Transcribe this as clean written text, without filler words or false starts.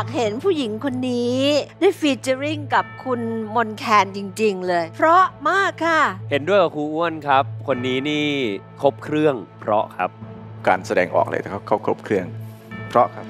ากเห็นผู้หญิงคนนี้ได้ฟีเจอริงกับคุณมนแคนจริงๆเลยเพราะมากค่ะเห็นด้วยกับครูอ้วนครับคนนี้นี่ครบเครื่องเพราะครับการแสดงออกเลยเขาครบเครื่องเพราะครับ